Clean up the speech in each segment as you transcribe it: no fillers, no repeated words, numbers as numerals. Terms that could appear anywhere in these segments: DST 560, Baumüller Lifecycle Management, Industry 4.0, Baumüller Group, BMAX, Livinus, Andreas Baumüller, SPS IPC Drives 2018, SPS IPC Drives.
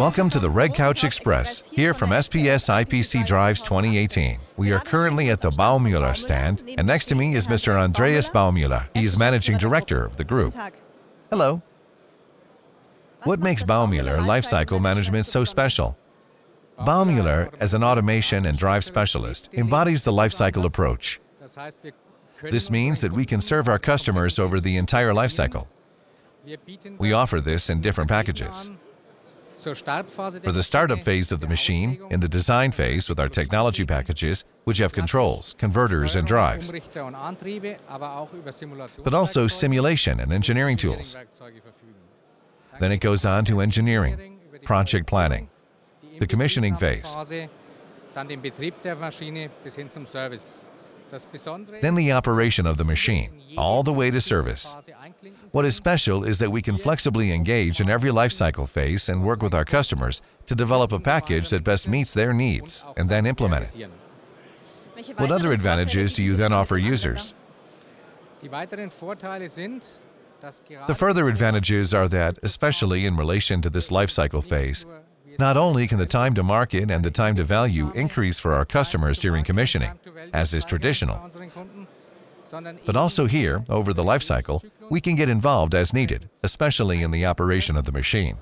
Welcome to the Red Couch Express, here from SPS IPC Drives 2018. We are currently at the Baumüller stand, and next to me is Mr. Andreas Baumüller. He is Managing Director of the group. Hello. What makes Baumüller Lifecycle Management so special? Baumüller, as an automation and drive specialist, embodies the lifecycle approach. This means that we can serve our customers over the entire lifecycle. We offer this in different packages. For the startup phase of the machine, in the design phase with our technology packages, which have controls, converters, and drives, but also simulation and engineering tools. Then it goes on to engineering, project planning, the commissioning phase, then the operation of the machine, all the way to service. What is special is that we can flexibly engage in every lifecycle phase and work with our customers to develop a package that best meets their needs and then implement it. What other advantages do you then offer users? The further advantages are that, especially in relation to this lifecycle phase, not only can the time to market and the time to value increase for our customers during commissioning, as is traditional, but also here, over the life cycle, we can get involved as needed, especially in the operation of the machine.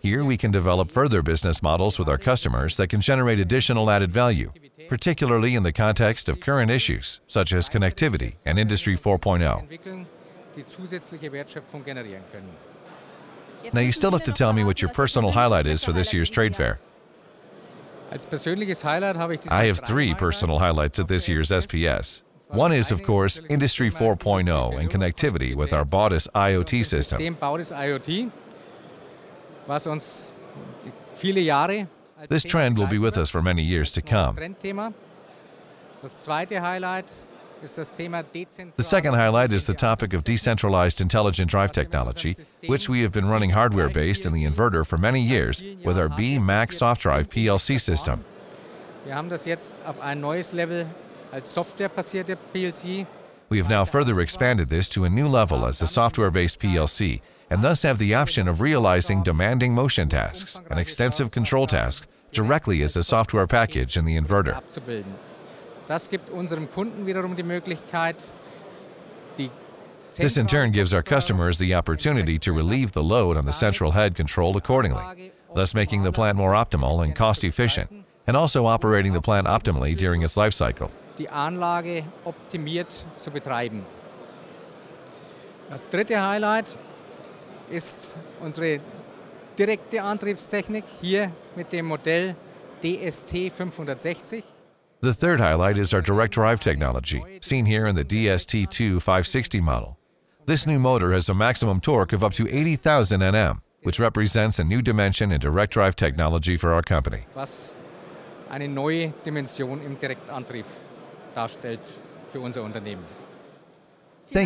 Here we can develop further business models with our customers that can generate additional added value, particularly in the context of current issues such as connectivity and Industry 4.0. Now, you still have to tell me what your personal highlight is for this year's trade fair. I have three personal highlights at this year's SPS. One is, of course, Industry 4.0 and connectivity with our BMAX IoT system. This trend will be with us for many years to come. The second highlight is the topic of decentralized intelligent drive technology, which we have been running hardware-based in the inverter for many years with our BMAX soft drive PLC system. We have now further expanded this to a new level as a software-based PLC, and thus have the option of realizing demanding motion tasks and extensive control tasks directly as a software package in the inverter. This in turn gives our customers the opportunity to relieve the load on the central head control accordingly, thus making the plant more optimal and cost efficient, and also operating the plant optimally during its life cycle. The third highlight is our direct drive technology, seen here in the DST 560 model. This new motor has a maximum torque of up to 80,000 Nm, which represents a new dimension in direct drive technology for our company. Thank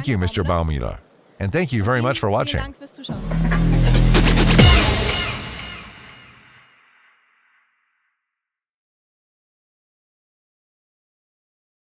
you, Mr. Baumüller, and thank you very much for watching.